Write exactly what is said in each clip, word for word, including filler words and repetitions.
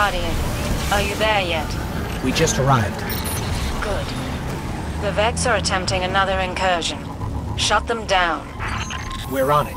Guardian, are you there yet? We just arrived. Good. The Vex are attempting another incursion. Shut them down. We're on it.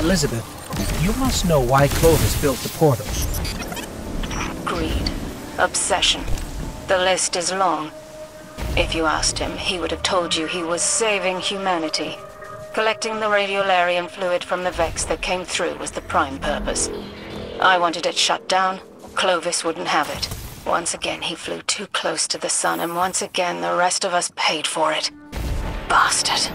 Elizabeth, you must know why Clovis built the portals. Greed. Obsession. The list is long. If you asked him, he would have told you he was saving humanity. Collecting the radiolarian fluid from the Vex that came through was the prime purpose. I wanted it shut down. Clovis wouldn't have it. Once again he flew too close to the sun, and once again the rest of us paid for it. Bastard.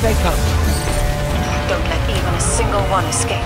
Here they come. Don't let even a single one escape.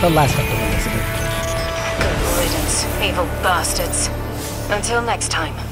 That's the last of them, Elizabeth. Good riddance, evil bastards. Until next time.